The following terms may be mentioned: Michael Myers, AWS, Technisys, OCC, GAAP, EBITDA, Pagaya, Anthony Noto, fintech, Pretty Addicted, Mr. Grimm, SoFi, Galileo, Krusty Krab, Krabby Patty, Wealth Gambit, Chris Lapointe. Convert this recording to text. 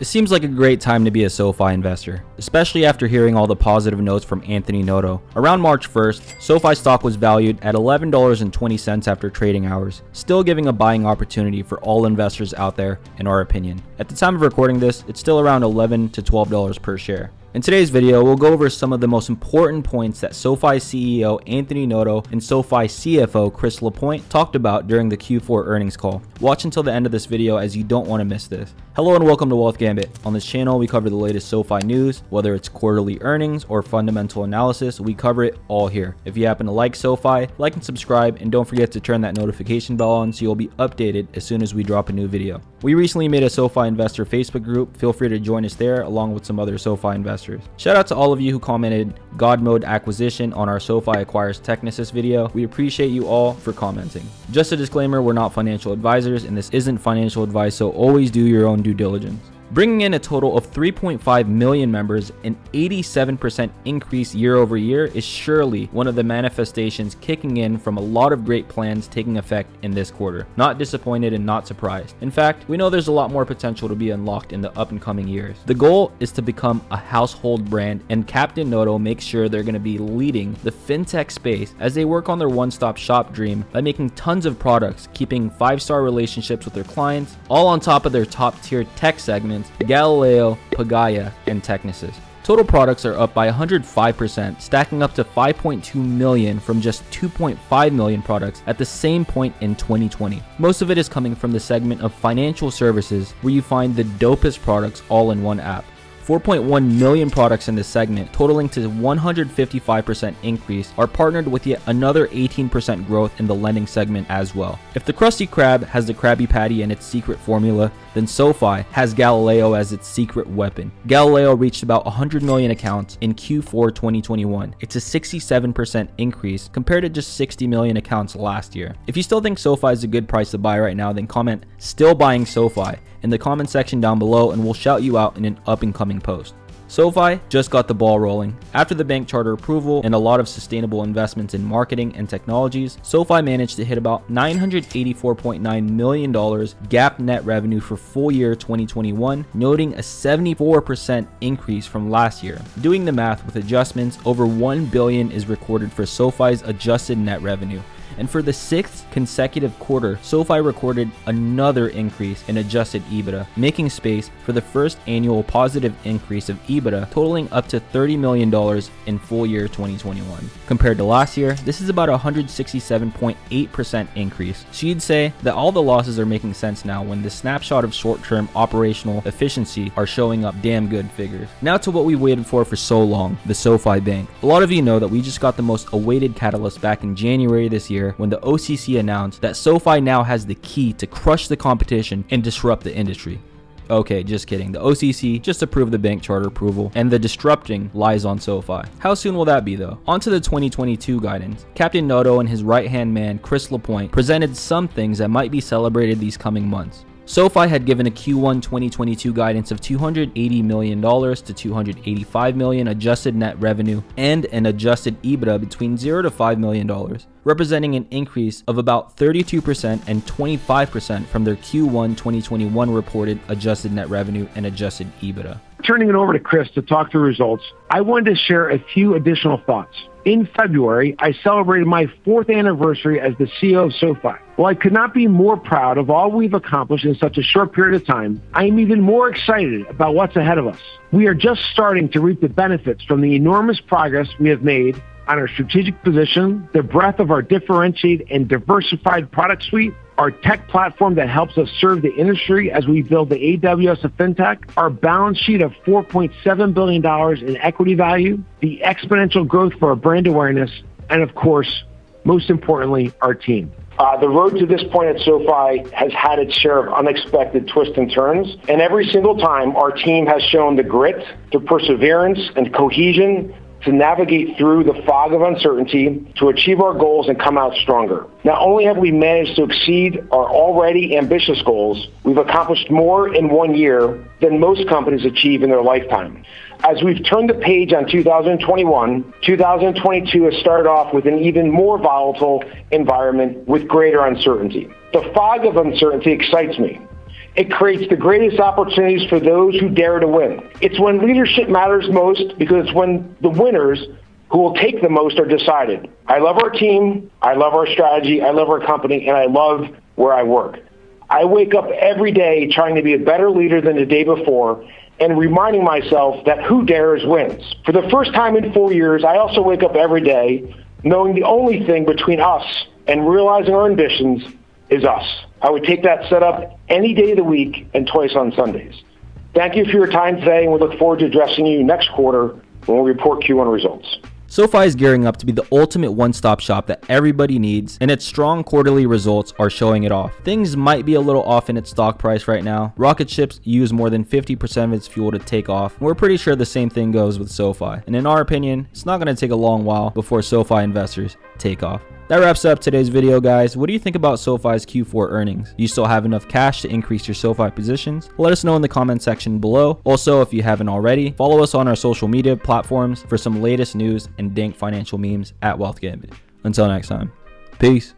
It seems like a great time to be a SoFi investor, especially after hearing all the positive notes from Anthony Noto. Around March 1st, SoFi stock was valued at $11.20 after trading hours, still giving a buying opportunity for all investors out there, in our opinion. At the time of recording this, it's still around $11 to $12 per share. In today's video, we'll go over some of the most important points that SoFi CEO Anthony Noto and SoFi CFO Chris Lapointe talked about during the Q4 earnings call. Watch until the end of this video as you don't want to miss this. Hello and welcome to Wealth Gambit. On this channel, we cover the latest SoFi news, whether it's quarterly earnings or fundamental analysis, we cover it all here. If you happen to like SoFi, like and subscribe, and don't forget to turn that notification bell on so you'll be updated as soon as we drop a new video. We recently made a SoFi investor Facebook group. Feel free to join us there along with some other SoFi investors. Shout out to all of you who commented God Mode Acquisition on our SoFi Acquires Technisys video. We appreciate you all for commenting. Just a disclaimer, we're not financial advisors and this isn't financial advice, so always do your own due diligence. Bringing in a total of 3.5 million members, an 87% increase year over year is surely one of the manifestations kicking in from a lot of great plans taking effect in this quarter. Not disappointed and not surprised. In fact, we know there's a lot more potential to be unlocked in the up and coming years. The goal is to become a household brand, and Captain Noto makes sure they're going to be leading the fintech space as they work on their one-stop shop dream by making tons of products, keeping five-star relationships with their clients, all on top of their top-tier tech segment, Galileo, Pagaya, and Technisys. Total products are up by 105%, stacking up to 5.2 million from just 2.5 million products at the same point in 2020. Most of it is coming from the segment of financial services, where you find the dopest products all in one app. 4.1 million products in this segment, totaling to 155% increase, are partnered with yet another 18% growth in the lending segment as well. If the Krusty Krab has the Krabby Patty and its secret formula, then SoFi has Galileo as its secret weapon. Galileo reached about 100 million accounts in Q4 2021. It's a 67% increase compared to just 60 million accounts last year. If you still think SoFi is a good price to buy right now, then comment "still buying SoFi" in the comment section down below and we'll shout you out in an up and coming post. SoFi just got the ball rolling. After the bank charter approval and a lot of sustainable investments in marketing and technologies, SoFi managed to hit about $984.9 million GAAP net revenue for full year 2021, noting a 74% increase from last year. Doing the math with adjustments, over $1 billion is recorded for SoFi's adjusted net revenue. And for the sixth consecutive quarter, SoFi recorded another increase in adjusted EBITDA, making space for the first annual positive increase of EBITDA, totaling up to $30 million in full year 2021. Compared to last year, this is about a 167.8% increase. She'd say that all the losses are making sense now when the snapshot of short-term operational efficiency are showing up damn good figures. Now to what we waited for so long, the SoFi Bank. A lot of you know that we just got the most awaited catalyst back in January this year, when the OCC announced that SoFi now has the key to crush the competition and disrupt the industry. Okay, just kidding. The OCC just approved the bank charter approval, and the disrupting lies on SoFi. How soon will that be though? On to the 2022 guidance. Captain Noto and his right-hand man, Chris Lapointe, presented some things that might be celebrated these coming months. SoFi had given a Q1 2022 guidance of $280 million to $285 million adjusted net revenue and an adjusted EBITDA between $0 to $5 million, representing an increase of about 32% and 25% from their Q1 2021 reported adjusted net revenue and adjusted EBITDA. Turning it over to Chris to talk through results, I wanted to share a few additional thoughts. In February, I celebrated my 4th anniversary as the CEO of SoFi. While I could not be more proud of all we've accomplished in such a short period of time, I am even more excited about what's ahead of us. We are just starting to reap the benefits from the enormous progress we have made on our strategic position, the breadth of our differentiated and diversified product suite, our tech platform that helps us serve the industry as we build the AWS of fintech, our balance sheet of $4.7 billion in equity value, the exponential growth for our brand awareness, and of course, most importantly, our team. The road to this point at SoFi has had its share of unexpected twists and turns, and every single time our team has shown the grit, the perseverance, and cohesion to navigate through the fog of uncertainty, to achieve our goals and come out stronger. Not only have we managed to exceed our already ambitious goals, we've accomplished more in 1 year than most companies achieve in their lifetime. As we've turned the page on 2021, 2022 has started off with an even more volatile environment with greater uncertainty. The fog of uncertainty excites me. It creates the greatest opportunities for those who dare to win. It's when leadership matters most, because it's when the winners who will take the most are decided. I love our team, I love our strategy, I love our company, and I love where I work. I wake up every day trying to be a better leader than the day before and reminding myself that who dares wins. For the first time in 4 years, I also wake up every day knowing the only thing between us and realizing our ambitions is us. I would take that setup any day of the week and twice on Sundays. Thank you for your time today, and we look forward to addressing you next quarter when we report Q1 results. SoFi is gearing up to be the ultimate one-stop shop that everybody needs, and its strong quarterly results are showing it off. Things might be a little off in its stock price right now. Rocket ships use more than 50% of its fuel to take off, and we're pretty sure the same thing goes with SoFi. And in our opinion, it's not going to take a long while before SoFi investors take off. That wraps up today's video, guys. What do you think about SoFi's Q4 earnings? Do you still have enough cash to increase your SoFi positions? Let us know in the comment section below. Also, if you haven't already, follow us on our social media platforms for some latest news and dank financial memes at Wealth Gambit. Until next time, peace.